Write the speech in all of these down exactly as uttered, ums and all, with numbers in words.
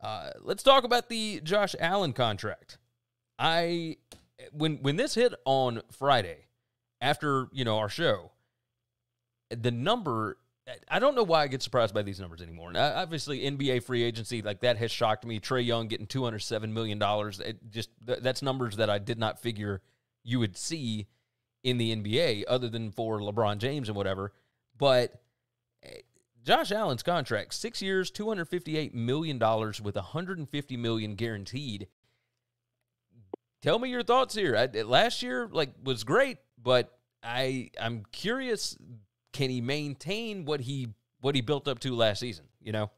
Uh, let's talk about the Josh Allen contract. I when when this hit on Friday after, you know, our show, the number, I don't know why I get surprised by these numbers anymore. Now, obviously, N B A free agency, like, that has shocked me. Trey Young getting two hundred seven million dollars. It just, that's numbers that I did not figure you would see in the N B A other than for LeBron James and whatever. But Josh Allen's contract, six years, two hundred fifty-eight million dollars with one hundred fifty million dollars guaranteed. Tell me your thoughts here. I, last year, like, was great, but I, I'm curious, can he maintain what he what he built up to last season, you know?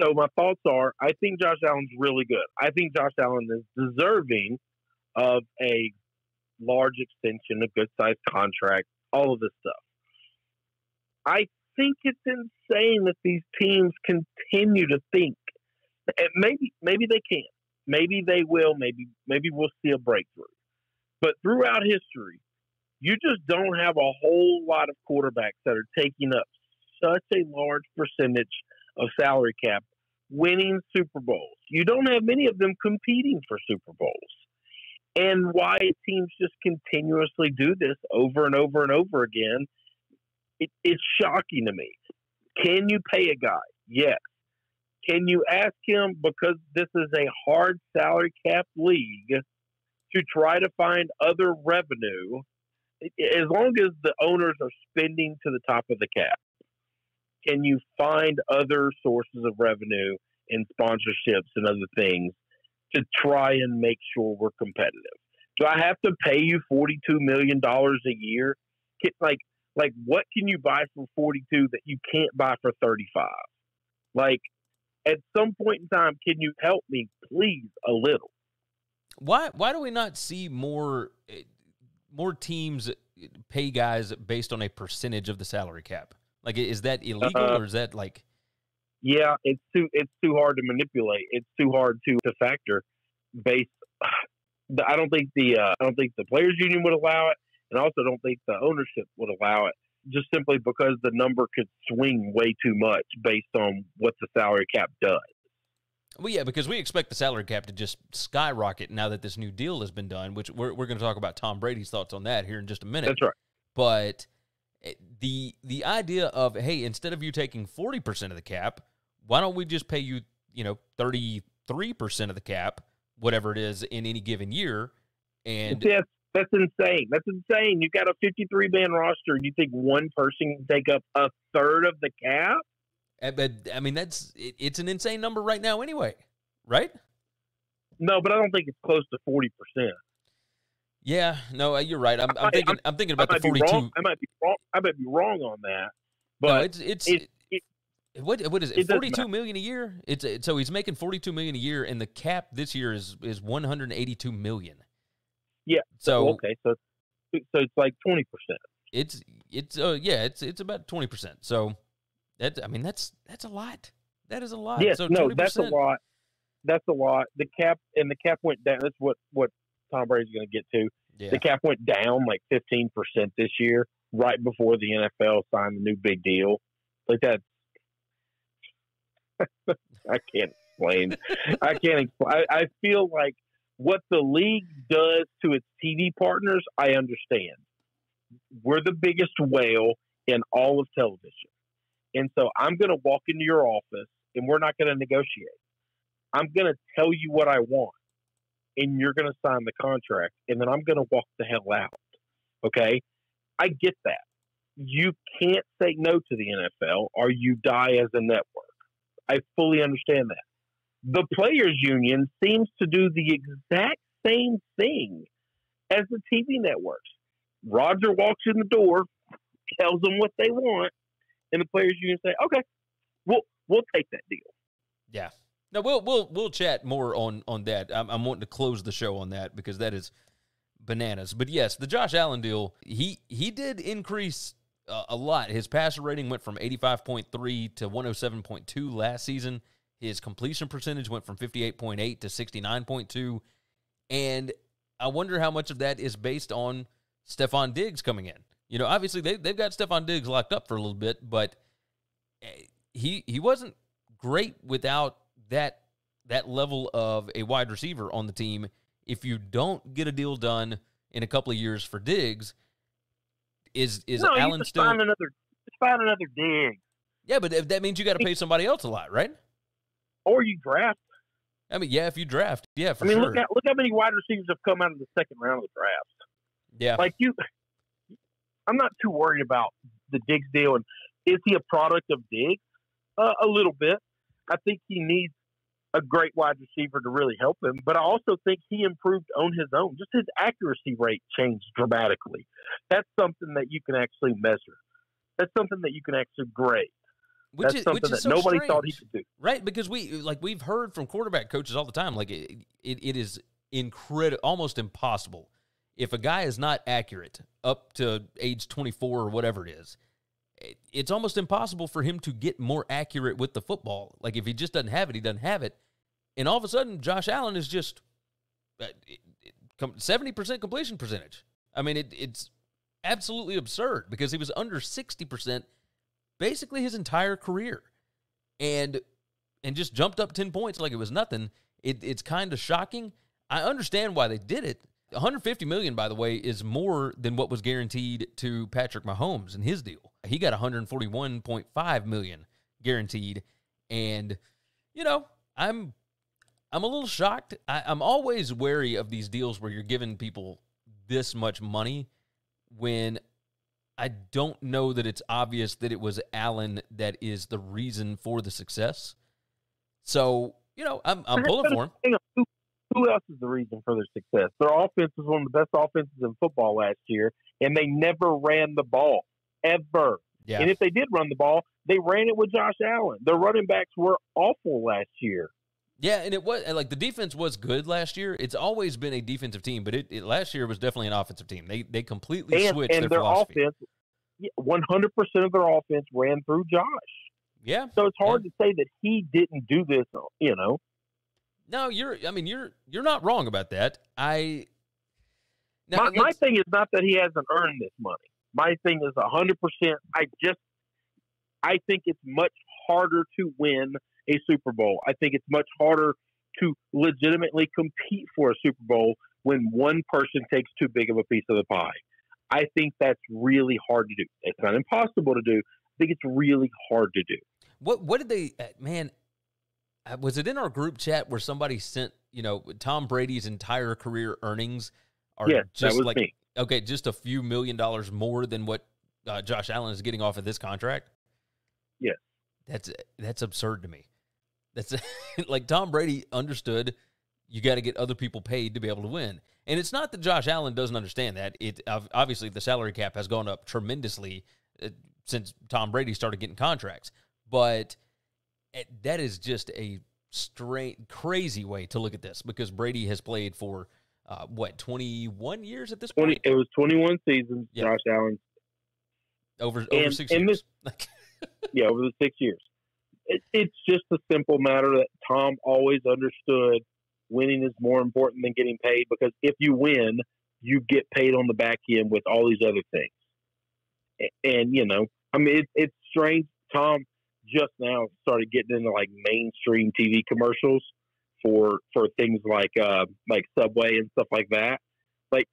So my thoughts are, I think Josh Allen's really good. I think Josh Allen is deserving of a large extension, a good-sized contract, all of this stuff. I think it's insane that these teams continue to think, and maybe maybe they can. Maybe they will. Maybe maybe we'll see a breakthrough. But throughout history, you just don't have a whole lot of quarterbacks that are taking up such a large percentage of salary cap, winning Super Bowls. You don't have many of them competing for Super Bowls. And why teams just continuously do this over and over and over again, it, it's shocking to me. Can you pay a guy? Yes. Can you ask him, because this is a hard salary cap league, to try to find other revenue, as long as the owners are spending to the top of the cap? Can you find other sources of revenue and sponsorships and other things to try and make sure we're competitive? Do I have to pay you forty-two million dollars a year? Like, like what can you buy for forty-two that you can't buy for thirty-five? Like, at some point in time, can you help me, please, a little? Why why do we not see more more teams pay guys based on a percentage of the salary cap? Like, is that illegal uh, or is that like? Yeah, it's too it's too hard to manipulate. It's too hard to, to factor. Based, I don't think the uh, I don't think the players union would allow it, and also don't think the ownership would allow it. Just simply because the number could swing way too much based on what the salary cap does. Well, yeah, because we expect the salary cap to just skyrocket now that this new deal has been done, which we're, we're going to talk about Tom Brady's thoughts on that here in just a minute. That's right. But the the idea of, hey, instead of you taking forty percent of the cap, why don't we just pay you, you know, thirty-three percent of the cap, whatever it is, in any given year? And yes. That's insane. That's insane. You've got a fifty-three man roster, and you think one person can take up a third of the cap? But I mean, that's it, it's an insane number right now anyway, right? No, but I don't think it's close to forty percent. Yeah, no, you're right. I'm, I'm thinking I'm thinking about the forty-two. I might be wrong. I might be wrong on that. But no, it's it's it, it, it, what what is it? it forty-two million a year? It's it, so he's making forty-two million a year, and the cap this year is is one hundred eighty-two million. Yeah. So okay. So, so it's like twenty percent. It's it's uh yeah it's it's about twenty percent. So that I mean that's that's a lot. That is a lot. Yes. So no, twenty percent. That's a lot. That's a lot. The cap and the cap went down. That's what what Tom Brady's going to get to. Yeah. The cap went down like fifteen percent this year, right before the N F L signed the new big deal. Like that. I can't explain. I can't explain. I, I feel like. What the league does to its T V partners, I understand. We're the biggest whale in all of television. And so I'm going to walk into your office, and we're not going to negotiate. I'm going to tell you what I want, and you're going to sign the contract, and then I'm going to walk the hell out. Okay? I get that. You can't say no to the N F L, or you die as a network. I fully understand that. The players union seems to do the exact same thing as the T V networks. Roger walks in the door, tells them what they want, and the players union say, "Okay, we'll we'll take that deal." Yeah. No, we'll we'll we'll chat more on on that. I'm, I'm wanting to close the show on that because that is bananas. But yes, the Josh Allen deal, he he did increase uh, a lot. His passer rating went from eighty-five point three to one oh seven point two last season. His completion percentage went from fifty-eight point eight to sixty-nine point two. And I wonder how much of that is based on Stefon Diggs coming in. You know, obviously they, they've got Stefon Diggs locked up for a little bit, but he he wasn't great without that that level of a wide receiver on the team. If you don't get a deal done in a couple of years for Diggs, is is no, Allen still find another find another Diggs? Yeah, but that means you got to pay somebody else a lot, right? Or you draft. I mean, yeah, if you draft, yeah, for sure. I mean, sure. look, at, look how many wide receivers have come out of the second round of the draft. Yeah. Like, you, I'm not too worried about the Diggs deal. And is he a product of Diggs? Uh, a little bit. I think he needs a great wide receiver to really help him. But I also think he improved on his own. Just his accuracy rate changed dramatically. That's something that you can actually measure. That's something that you can actually grade. Which That's is, something which is that so nobody strange. Thought he could do. Right, because we like we've heard from quarterback coaches all the time, like it, it, it is incredible, almost impossible. If a guy is not accurate up to age twenty-four or whatever it is, it, it's almost impossible for him to get more accurate with the football. Like if he just doesn't have it, he doesn't have it. And all of a sudden, Josh Allen is just seventy percent completion percentage. I mean, it, it's absolutely absurd because he was under sixty percent basically his entire career, and and just jumped up ten points like it was nothing. It, it's kind of shocking. I understand why they did it. one hundred fifty million dollars, by the way, is more than what was guaranteed to Patrick Mahomes in his deal. He got one hundred forty-one point five million dollars guaranteed, and, you know, I'm I'm a little shocked. I, I'm always wary of these deals where you're giving people this much money when I don't know that it's obvious that it was Allen that is the reason for the success. So, you know, I'm, I'm pulling for him. Hang on. Who, who else is the reason for their success? Their offense was one of the best offenses in football last year, and they never ran the ball, ever. Yeah. And if they did run the ball, they ran it with Josh Allen. Their running backs were awful last year. Yeah, and it was like the defense was good last year. It's always been a defensive team, but it, it last year was definitely an offensive team. They they completely and, switched and their, their philosophy. Offense, one hundred percent of their offense ran through Josh. Yeah. So it's hard yeah. to say that he didn't do this, you know. No, you're I mean, you're you're not wrong about that. I now, My my thing is not that he hasn't earned this money. My thing is one hundred percent I just I think it's much harder to win a Super Bowl. I think it's much harder to legitimately compete for a Super Bowl when one person takes too big of a piece of the pie. I think that's really hard to do. It's not impossible to do. I think it's really hard to do. What What did they, man, was it in our group chat where somebody sent, you know, Tom Brady's entire career earnings are yes, just like, me. okay, just a few million dollars more than what uh, Josh Allen is getting off of this contract? Yes. That's that's absurd to me. That's like Tom Brady understood you got to get other people paid to be able to win. And it's not that Josh Allen doesn't understand that. It obviously the salary cap has gone up tremendously since Tom Brady started getting contracts. But that is just a straight crazy way to look at this because Brady has played for uh, what twenty-one years at this point. It was twenty-one seasons. Yep. Josh Allen over and, over six years. This- Yeah, over the six years. It, it's just a simple matter that Tom always understood winning is more important than getting paid because if you win, you get paid on the back end with all these other things. And, and you know, I mean, it, it's strange. Tom just now started getting into, like, mainstream T V commercials for for things like uh, like Subway and stuff like that. Like,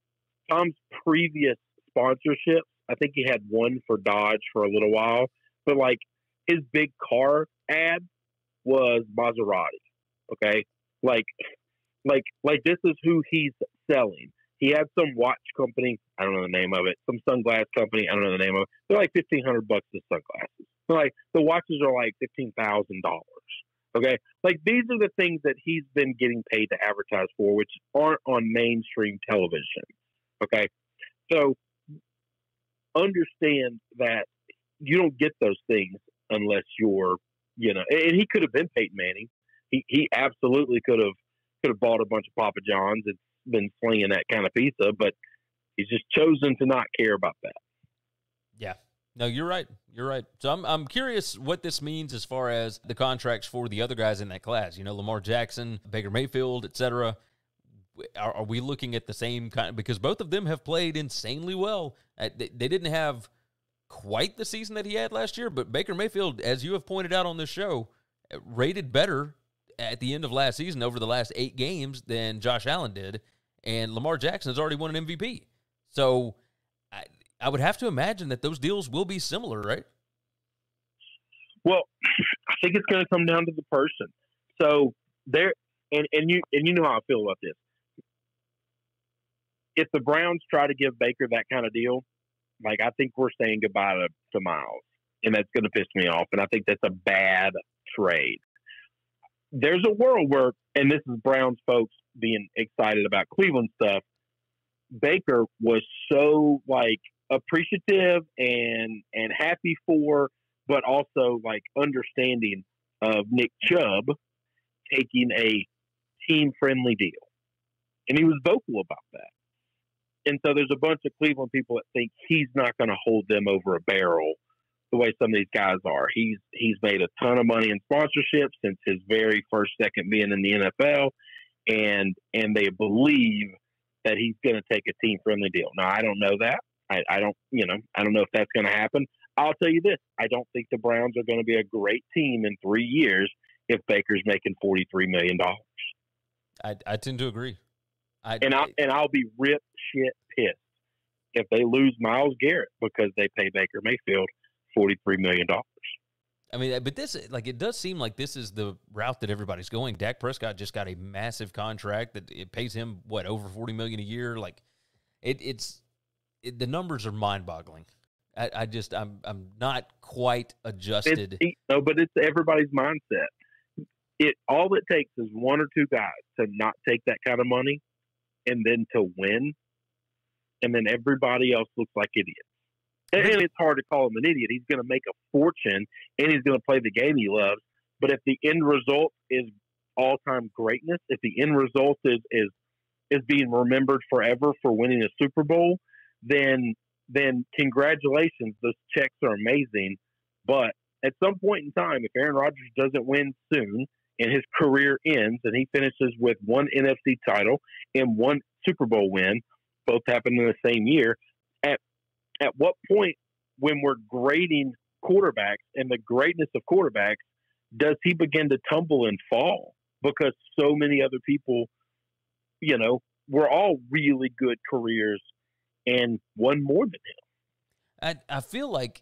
Tom's previous sponsorships, I think he had one for Dodge for a little while. But, like, his big car ad was Maserati, okay? Like, like, like this is who he's selling. He had some watch company. I don't know the name of it. Some sunglass company. I don't know the name of it. They're, like, fifteen hundred bucks the sunglasses. So, like, the watches are, like, fifteen thousand dollars, okay? Like, these are the things that he's been getting paid to advertise for, which aren't on mainstream television, okay? So, understand that you don't get those things unless you're, you know, and he could have been Peyton Manning. He he absolutely could have could have bought a bunch of Papa John's and been slinging that kind of pizza, but he's just chosen to not care about that. Yeah, no, you're right. You're right. So I'm I'm curious what this means as far as the contracts for the other guys in that class. You know, Lamar Jackson, Baker Mayfield, et cetera. Are, are we looking at the same kind? Because both of them have played insanely well. They, they didn't have quite the season that he had last year, but Baker Mayfield, as you have pointed out on this show, rated better at the end of last season over the last eight games than Josh Allen did, and Lamar Jackson has already won an M V P. So I, I would have to imagine that those deals will be similar, right? Well, I think it's going to come down to the person. So there, and, and you and you know how I feel about this. If the Browns try to give Baker that kind of deal, like, I think we're saying goodbye to, to Miles, and that's going to piss me off. And I think that's a bad trade. There's a world where, and this is Browns folks being excited about Cleveland stuff, Baker was so, like, appreciative and and happy for, but also, like, understanding of Nick Chubb taking a team-friendly deal. And he was vocal about that. And so there's a bunch of Cleveland people that think he's not going to hold them over a barrel the way some of these guys are. He's he's made a ton of money in sponsorship since his very first second being in the N F L, and and they believe that he's going to take a team-friendly deal. Now, I don't know that. I, I don't, you know, I don't know if that's going to happen. I'll tell you this. I don't think the Browns are going to be a great team in three years if Baker's making forty-three million dollars. I, I tend to agree. I, and, I, and I'll be ripped, shit, pissed if they lose Miles Garrett because they pay Baker Mayfield forty-three million dollars. I mean, but this, like, it does seem like this is the route that everybody's going. Dak Prescott just got a massive contract that it pays him, what, over forty million dollars a year? Like, it, it's it, the numbers are mind-boggling. I, I just, I'm I'm not quite adjusted. It's, no, but it's everybody's mindset. It all it takes is one or two guys to not take that kind of money and then to win, and then everybody else looks like idiots. And it's hard to call him an idiot. He's going to make a fortune, and he's going to play the game he loves. But if the end result is all-time greatness, if the end result is is is being remembered forever for winning a Super Bowl, then then congratulations, those checks are amazing. But at some point in time, if Aaron Rodgers doesn't win soon, and his career ends, and he finishes with one N F C title and one Super Bowl win, both happened in the same year. At at what point, when we're grading quarterbacks and the greatness of quarterbacks, does he begin to tumble and fall? Because so many other people, you know, were all really good careers and one more than him. I I feel like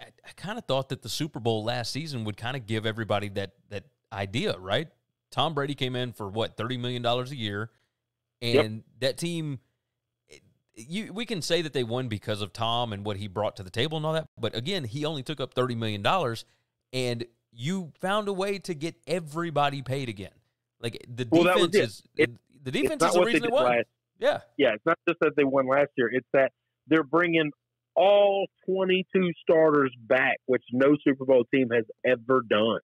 I, I kind of thought that the Super Bowl last season would kind of give everybody that that idea, right? Tom Brady came in for what, thirty million dollars a year, and yep, that team, you we can say that they won because of Tom and what he brought to the table and all that, but again, he only took up thirty million dollars, and you found a way to get everybody paid again. Like, the well, defense that was it. is it, the defense is the reason they, they won. Last, yeah. Yeah, it's not just that they won last year, it's that they're bringing all twenty-two starters back, which no Super Bowl team has ever done.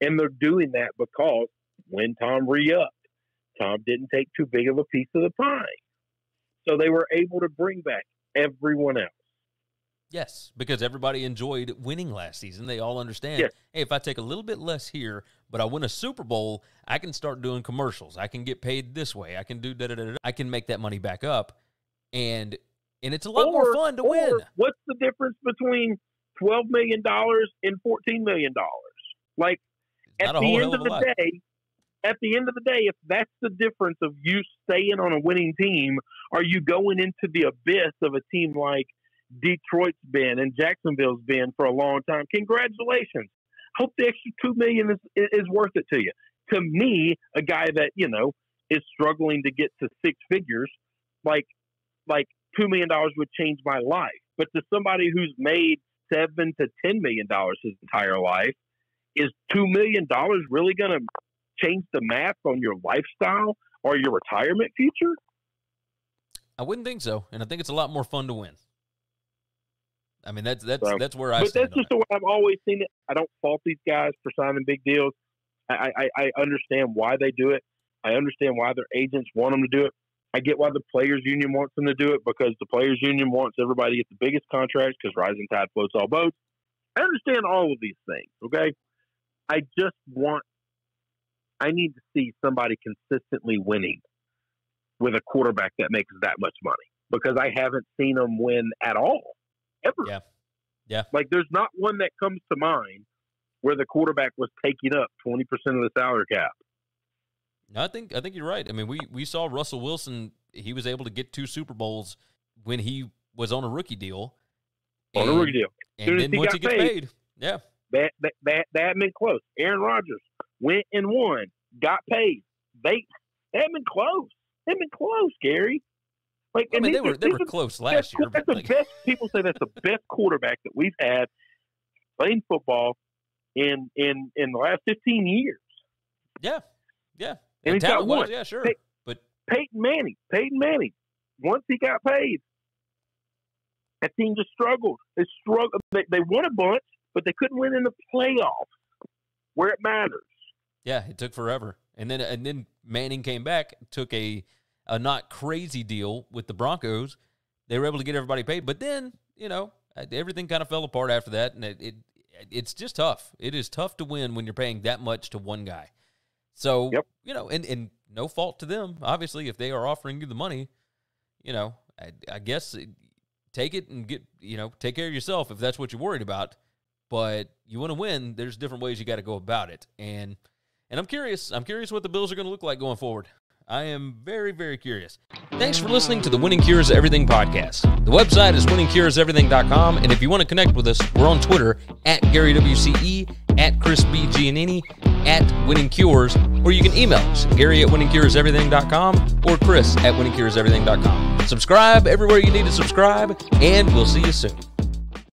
And they're doing that because when Tom re-upped, Tom didn't take too big of a piece of the pie. So they were able to bring back everyone else. Yes, because everybody enjoyed winning last season. They all understand, yes, hey, if I take a little bit less here, but I win a Super Bowl, I can start doing commercials. I can get paid this way. I can do da-da-da-da. I can make that money back up. And and it's a lot or, more fun to or win. What's the difference between twelve million dollars and fourteen million dollars? Like, At the end of the day, at the end of the day, if that's the difference of you staying on a winning team, are you going into the abyss of a team like Detroit's been and Jacksonville's been for a long time? Congratulations. Hope the extra two million dollars is, is worth it to you. To me, a guy that, you know, is struggling to get to six figures, like, like two million dollars would change my life. But to somebody who's made seven to ten million dollars his entire life, is two million dollars really going to change the math on your lifestyle or your retirement future? I wouldn't think so, and I think it's a lot more fun to win. I mean, that's that's so, that's where I. But stand that's just that. the way I've always seen it. I don't fault these guys for signing big deals. I, I I understand why they do it. I understand why their agents want them to do it. I get why the players' union wants them to do it, because the players' union wants everybody to get the biggest contracts because rising tide floats all boats. I understand all of these things. Okay. I just want – I need to see somebody consistently winning with a quarterback that makes that much money, because I haven't seen them win at all, ever. Yeah, yeah. Like, there's not one that comes to mind where the quarterback was taking up twenty percent of the salary cap. No, I think I think you're right. I mean, we, we saw Russell Wilson. He was able to get two Super Bowls when he was on a rookie deal. On and, a rookie deal. And, and then he once he gets paid, paid yeah. That, that, that, that had been close. Aaron Rodgers went and won, got paid. They, they had been close. They had been close, Gary. Like, I mean, they were, they were close last year. That's the best. People say that's the best quarterback that we've had playing football in in, in the last fifteen years. Yeah, yeah. And he's got one. Yeah, sure. Pey- but Peyton Manning, Peyton Manning, once he got paid, that team just struggled. They struggled. They, they won a bunch, but they couldn't win in the playoffs where it matters. Yeah, it took forever. And then and then Manning came back, took a a not crazy deal with the Broncos. They were able to get everybody paid. But then, you know, everything kind of fell apart after that, and it, it it's just tough. It is tough to win when you're paying that much to one guy. So, yep. you know, and, and no fault to them. Obviously, if they are offering you the money, you know, I, I guess it, take it and get, you know, take care of yourself if that's what you're worried about. But you want to win, there's different ways you got to go about it. And and I'm curious. I'm curious what the Bills are going to look like going forward. I am very, very curious. Thanks for listening to the Winning Cures Everything podcast. The website is winning cures everything dot com, and if you want to connect with us, we're on Twitter, at Gary W C E, at Chris B. Giannini, at Winning Cures, or you can email us, Gary at winning cures everything dot com or Chris at winning cures everything dot com. Subscribe everywhere you need to subscribe, and we'll see you soon.